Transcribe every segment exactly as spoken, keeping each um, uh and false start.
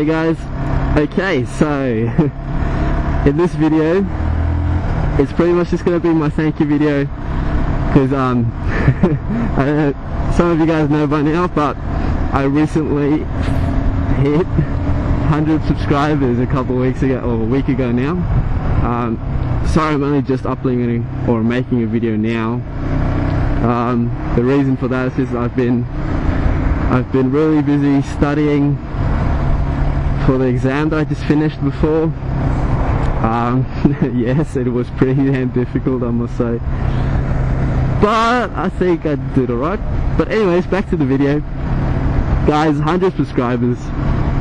Hey guys, okay, so in this video it's pretty much just going to be my thank you video, because um, I don't know, some of you guys know by now, but I recently hit one hundred subscribers a couple of weeks ago, or a week ago now. Um, sorry I'm only just uploading or making a video now. Um, the reason for that is just I've been I've been really busy studying for the exam that I just finished before. Um, yes, it was pretty damn difficult, I must say, but I think I did alright. But anyways, back to the video. Guys, one hundred subscribers,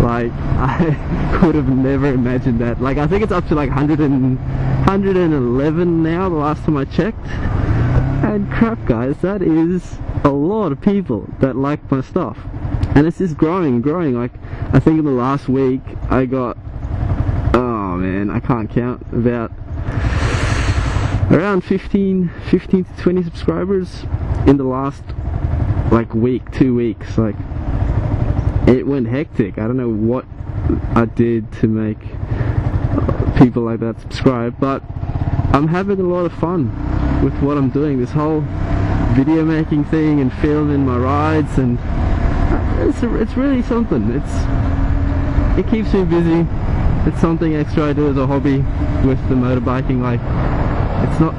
like I could have never imagined that. Like I think it's up to like one hundred and eleven now, the last time I checked. And crap guys, that is a lot of people that like my stuff, and it's just growing and growing. Like I think in the last week I got, oh man, I can't count, about around fifteen to twenty subscribers in the last like week, two weeks. Like it went hectic. I don't know what I did to make people like that subscribe, but I'm having a lot of fun with what I'm doing, this whole video making thing and filming my rides, and it's, it's really something. It's it keeps me busy. It's something extra I do as a hobby with the motorbiking. Like it's not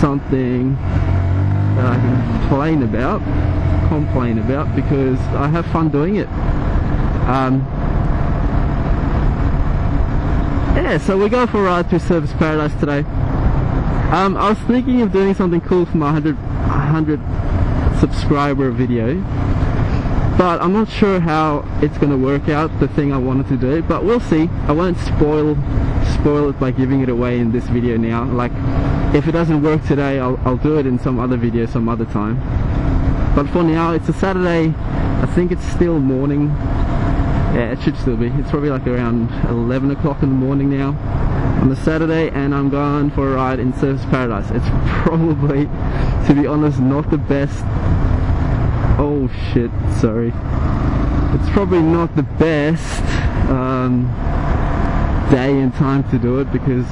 something that I can complain about, complain about because I have fun doing it. Um, yeah, so we're going for a ride through Surfers Paradise today. Um, I was thinking of doing something cool for my one hundred subscriber video, but I'm not sure how it's going to work out, the thing I wanted to do, but we'll see. I won't spoil spoil it by giving it away in this video now. Like if it doesn't work today, I'll, I'll do it in some other video some other time, but for now it's a Saturday. I think it's still morning. Yeah, it should still be. It's probably like around eleven o'clock in the morning now on a Saturday, and I'm going for a ride in Surfers Paradise. It's probably, to be honest, not the best, oh shit, sorry, it's probably not the best um, day and time to do it, because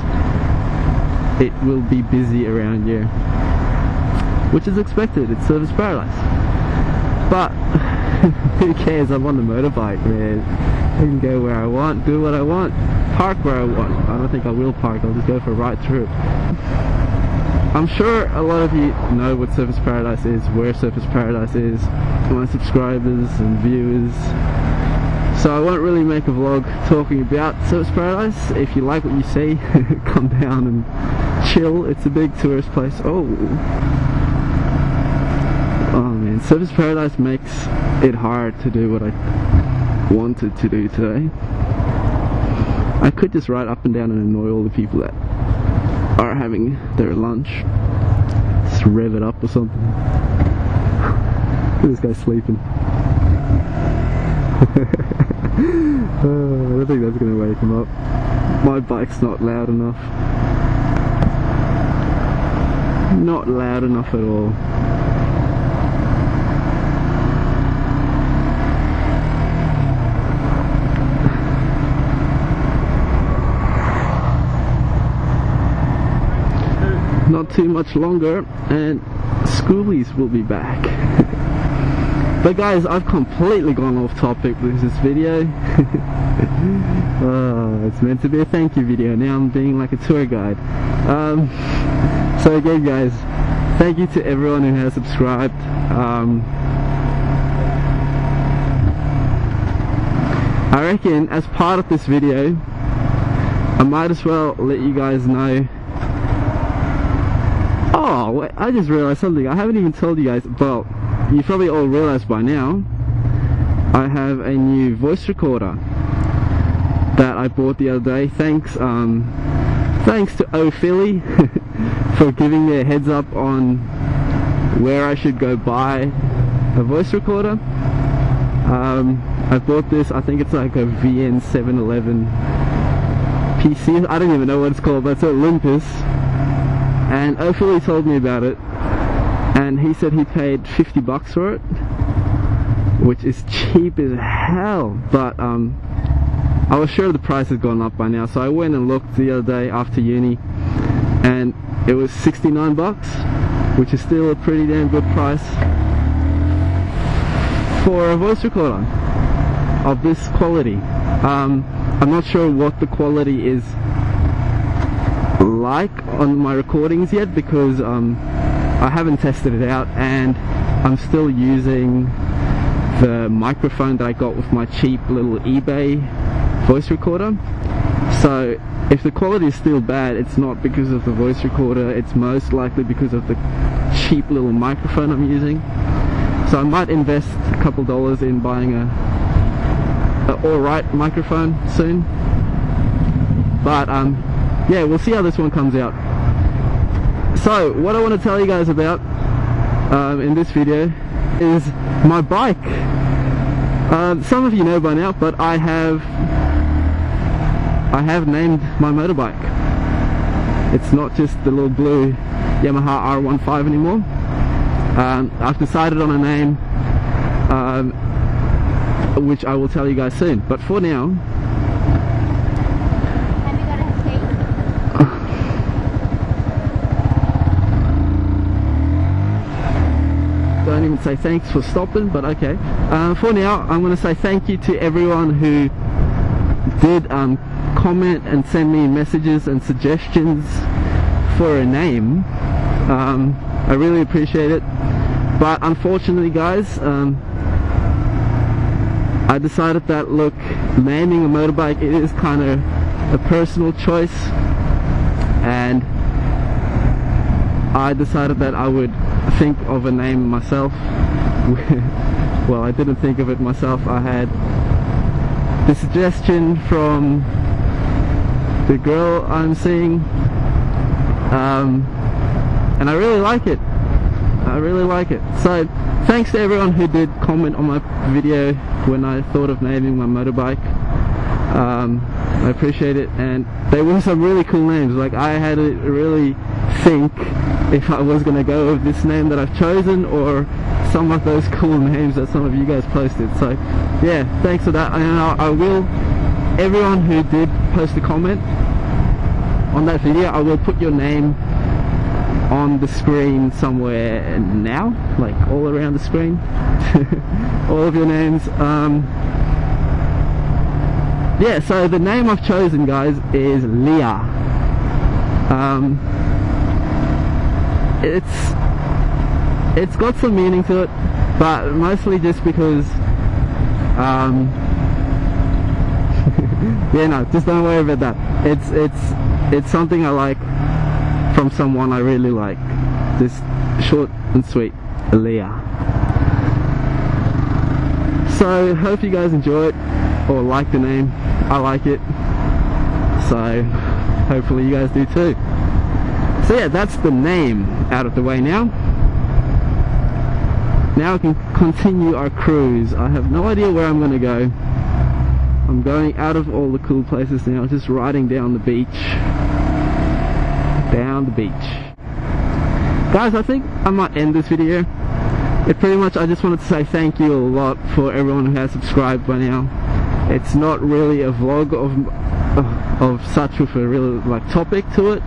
it will be busy around here, which is expected. It's Surfers Paradise, but who cares? I'm on the motorbike, man. I can go where I want, do what I want, park where I want. I don't think I will park, I'll just go for a ride through. I'm sure a lot of you know what Surfers Paradise is, where Surfers Paradise is, my subscribers and viewers. So I won't really make a vlog talking about Surfers Paradise. If you like what you see, come down and chill. It's a big tourist place. Oh. Oh man, Surfers Paradise makes it hard to do what I wanted to do today. I could just ride up and down and annoy all the people that are having their lunch. Just rev it up or something. Look at this guy sleeping. Oh, I don't think that's going to wake him up. My bike's not loud enough. Not loud enough at all. Not too much longer and schoolies will be back. But guys, I've completely gone off topic with this video. uh, it's meant to be a thank you video, now I'm being like a tour guide. Um, so again guys, thank you to everyone who has subscribed. Um, I reckon as part of this video I might as well let you guys know. Oh, wait, I just realized something I haven't even told you guys. Well, you probably all realized by now, I have a new voice recorder that I bought the other day. Thanks um, thanks to Ophelly for giving me a heads up on where I should go buy a voice recorder. Um, I bought this, I think it's like a V N seven eleven P C. I don't even know what it's called, but it's Olympus. And Ophelly told me about it, and he said he paid fifty bucks for it, which is cheap as hell, but um, I was sure the price had gone up by now, so I went and looked the other day after uni, and it was sixty-nine bucks, which is still a pretty damn good price for a voice recorder of this quality. um, I'm not sure what the quality is like on my recordings yet, because um, I haven't tested it out, and I'm still using the microphone that I got with my cheap little eBay voice recorder. So if the quality is still bad, it's not because of the voice recorder, it's most likely because of the cheap little microphone I'm using. So I might invest a couple dollars in buying a, a alright microphone soon. But um, yeah, we'll see how this one comes out. So what I want to tell you guys about um, in this video is my bike. Uh, some of you know by now, but I have I have named my motorbike. It's not just the little blue Yamaha R fifteen anymore. Um, I've decided on a name, um, which I will tell you guys soon. But for now, have you got a cake? Don't even say thanks for stopping, but okay. Uh, for now, I'm going to say thank you to everyone who did um, comment and send me messages and suggestions for a name. um, I really appreciate it, but unfortunately guys, um, I decided that, look, naming a motorbike, it is kind of a personal choice, and I decided that I would think of a name myself. Well, I didn't think of it myself. I had the suggestion from the girl I'm seeing, um, and I really like it. I really like it. So thanks to everyone who did comment on my video when I thought of naming my motorbike. Um, I appreciate it, and they were some really cool names. Like, I had to really think if I was going to go with this name that I've chosen or some of those cool names that some of you guys posted. So yeah, thanks for that. And I, I will, everyone who did post a comment on that video, I will put your name on the screen somewhere now, like all around the screen. All of your names. Um, yeah, so the name I've chosen, guys, is Leah. Um, it's it's got some meaning to it, but mostly just because um, yeah, no, just don't worry about that. It's it's it's something I like from someone I really like. This short and sweet, Leah. So hope you guys enjoy it, or like the name. I like it, so hopefully you guys do too. So yeah, that's the name out of the way now. Now I can continue our cruise. I have no idea where I'm going to go. I'm going out of all the cool places now, just riding down the beach. Down the beach. Guys, I think I might end this video. It pretty much, I just wanted to say thank you a lot for everyone who has subscribed by now. It's not really a vlog of of, of such with a real like topic to it,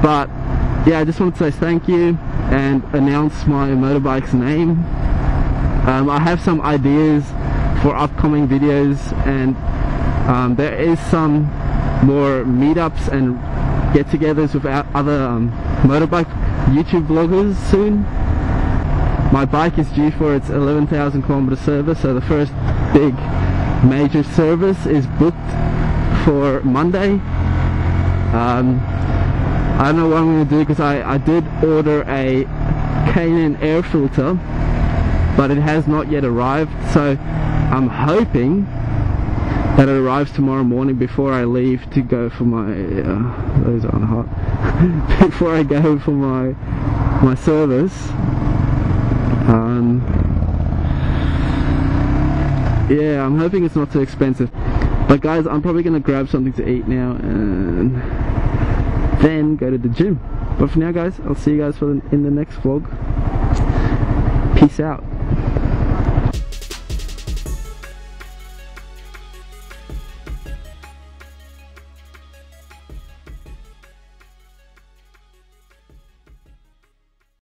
but yeah, I just wanted to say thank you and announce my motorbike's name. Um, I have some ideas for upcoming videos, and um, there is some more meetups and get-togethers with other um, motorbike YouTube vloggers soon. My bike is due for its eleven thousand kilometer service, so the first big major service is booked for Monday. Um, I don't know what I'm going to do, because I, I did order a K and N air filter, but it has not yet arrived, so I'm hoping that it arrives tomorrow morning before I leave to go for my uh, those aren't hot. Before I go for my my service. Um, yeah, I'm hoping it's not too expensive. But guys, I'm probably gonna grab something to eat now and then go to the gym. But for now, guys, I'll see you guys for the, in the next vlog. Peace out.